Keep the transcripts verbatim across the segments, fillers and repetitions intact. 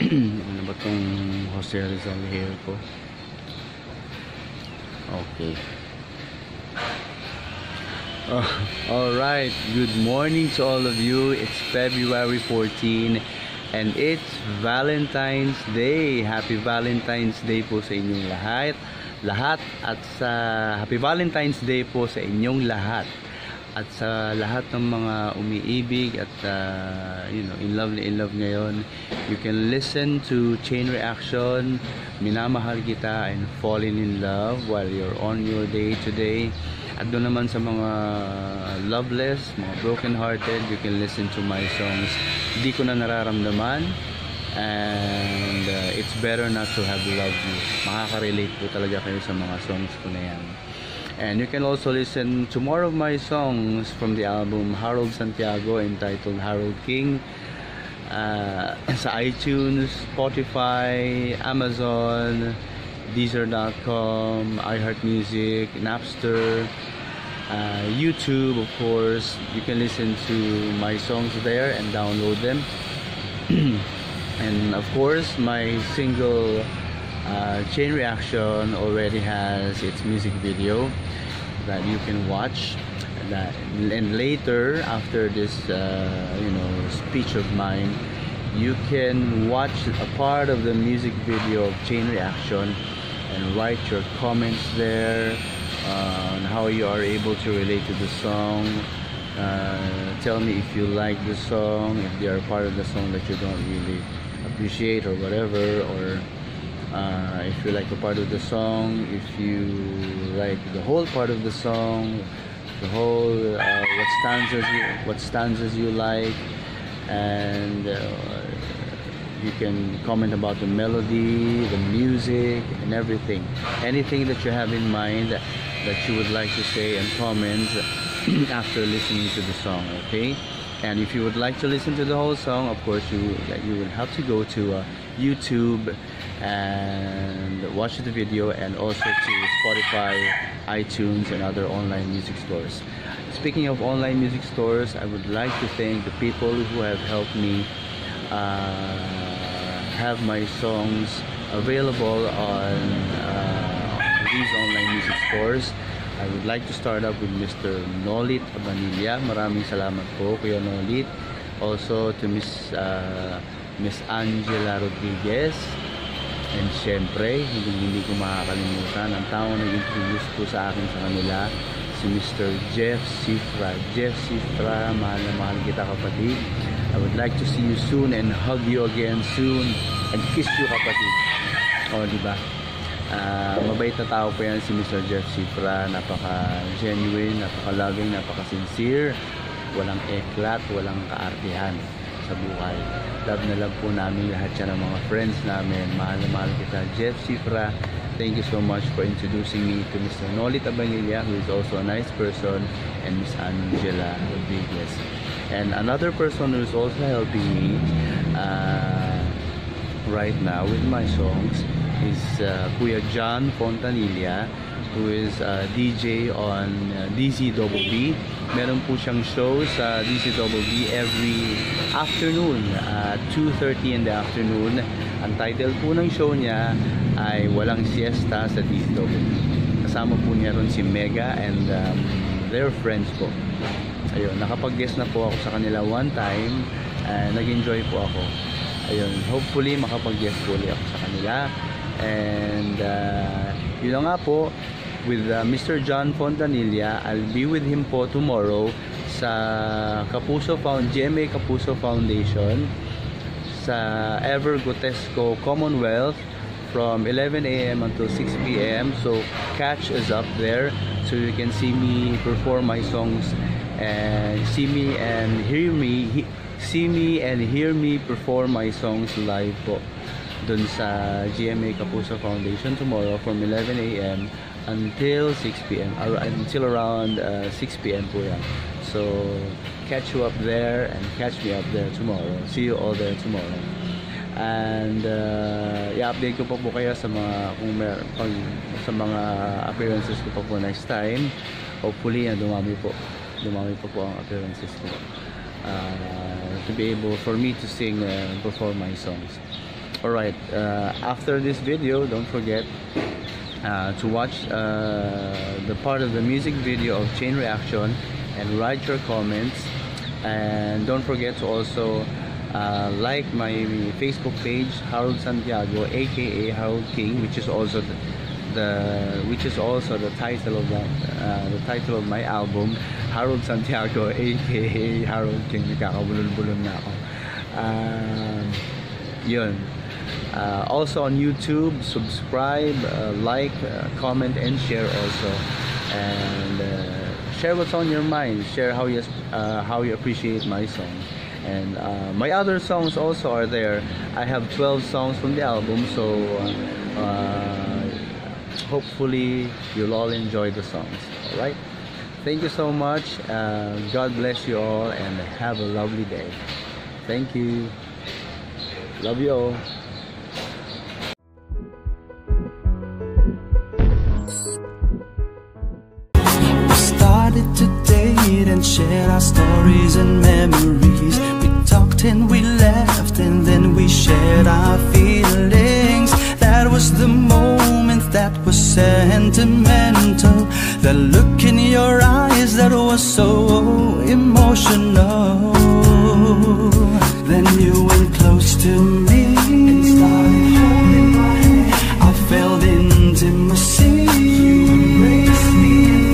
Ano ba itong Jose Rizal hair ko? Okay. Uh, Alright, good morning to all of you. It's February fourteen and it's Valentine's Day. Happy Valentine's Day po sa inyong lahat. Lahat at sa Happy Valentine's Day po sa inyong lahat. At sa lahat ng mga umiibig at uh, you know, in love in love ngayon. You can listen to Chain Reaction, Minamahal Kita, and Falling in Love while you're on your day today. At doon naman sa mga loveless, mga broken-hearted, you can listen to my songs, Di Ko Na Nararamdaman, and uh, It's Better Not To Have Loved You. Makaka-relate po talaga kayo sa mga songs ko na yan. And you can also listen to more of my songs from the album Harold Santiago, entitled Harold King, uh, sa iTunes, Spotify, Amazon, Deezer dot com, iHeartMusic, Napster, uh, YouTube, of course. You can listen to my songs there and download them. And of course, my single uh, Chain Reaction already has its music video that you can watch. That, and later, after this, uh, you know, speech of mine, you can watch a part of the music video of Chain Reaction and write your comments there uh, on how you are able to relate to the song. Uh, tell me if you like the song, if there are part of the song that you don't really appreciate or whatever, or uh, if you like a part of the song, if you like the whole part of the song, the whole uh, what stanzas you, what stanzas you like, and uh, you can comment about the melody, the music, and everything. Anything that you have in mind that you would like to say and comment after listening to the song, okay? And if you would like to listen to the whole song, of course, you you will have to go to uh, YouTube and watch the video, and also to Spotify, iTunes, and other online music stores. Speaking of online music stores, I would like to thank the people who have helped me uh, have my songs available on uh, these online music stores. I would like to start up with Mister Nolit Abanilla. Maraming salamat po, Kuya Nolit. Also to Miss uh, Miss Angela Rodriguez. And syempre, hindi, hindi ko makakalimutan ang taong nag-introduce ko sa akin sa kanila, si Mister Jeff Cifra. Jeff Cifra, mahal na mahal kita, kapatid. I would like to see you soon and hug you again soon and kiss you, kapatid. O, diba? Uh, mabait na tao po yan si Mister Jeff Cifra, napaka-genuine, napaka-loving, napaka-sincere, walang eklat, walang kaartihan sa buhay. Love na love po namin lahat siya ng mga friends namin. Mahal na mahal kita, Jeff Cifra. Thank you so much for introducing me to Mister Nolit Abanilla, who is also a nice person, and Miss Angela Rodriguez. And another person who is also helping me uh, right now with my songs is uh, Kuya John Fontanilla, who is a D J on uh, D Z W B. Meron po siyang show sa D Z W B every afternoon at uh, two thirty in the afternoon. Ang title po ng show niya ay Walang Siesta sa Dito. Kasama po niya ron si Mega and um, their friends po. Ayun, nakapag-guest na po ako sa kanila one time. Uh, nag-enjoy po ako. Ayun, hopefully makapag-guest po ulit ako sa kanila. And uh, yun nga po, with uh, Mister John Fontanilla, I'll be with him po tomorrow sa Kapuso Found G M A Kapuso Foundation sa Ever Gotesco Commonwealth from eleven A M until six P M So catch us up there so you can see me perform my songs and see me and hear me he, see me and hear me perform my songs live po dun sa G M A Kapuso Foundation tomorrow from eleven A M until six P M or until around uh, six P M po yan. So catch you up there and catch me up there tomorrow. See you all there tomorrow. And uh, i-update ko pa po kayo sa mga kung mer pag, sa mga appearances ko pa po next time. Hopefully na dumami po dumami pa po ang appearances ko uh, to be able for me to sing and uh, perform my songs. Alright, uh, after this video, don't forget uh, to watch uh, the part of the music video of Chain Reaction and write your comments. And don't forget to also uh, like my Facebook page, Harold Santiago, aka Harold King, which is also the, the which is also the title of that uh, the title of my album, Harold Santiago, aka Harold King. Nakakabulol-bulol na ako. Uh, yun. Uh, also on YouTube, subscribe, uh, like, uh, comment, and share also. And uh, share what's on your mind. Share how you uh, how you appreciate my song. And uh, my other songs also are there. I have twelve songs from the album, so uh, uh, hopefully you'll all enjoy the songs. All right. Thank you so much. Uh, God bless you all, and have a lovely day. Thank you. Love you all. We started to date and shared our stories and memories. We talked and we laughed and then we shared our feelings. That was the moment that was sentimental. The look in your eyes that was so emotional. Then you went close to me and started holding my hand. I felt intimacy. You embraced me.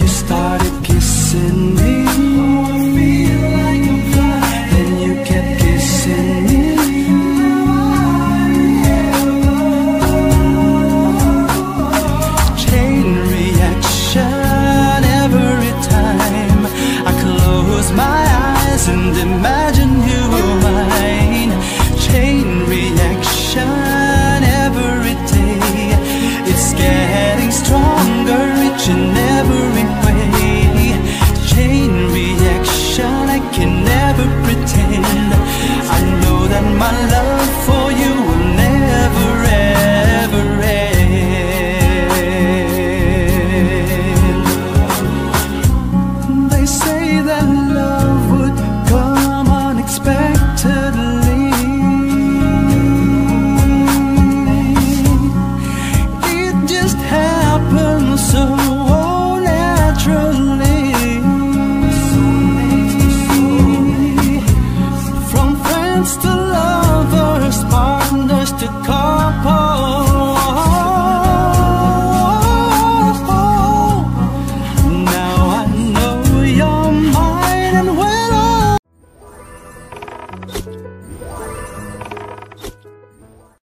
You started kissing me. Oh, I feel like I'm flying. Then you kept kissing me. Chain reaction every time. I close my eyes and imagine you. Chain reaction every day. It's getting stronger each and every way. Chain reaction, I can never pretend. I know that my love for you will never ever end. They say that love would come unexpectedly. What?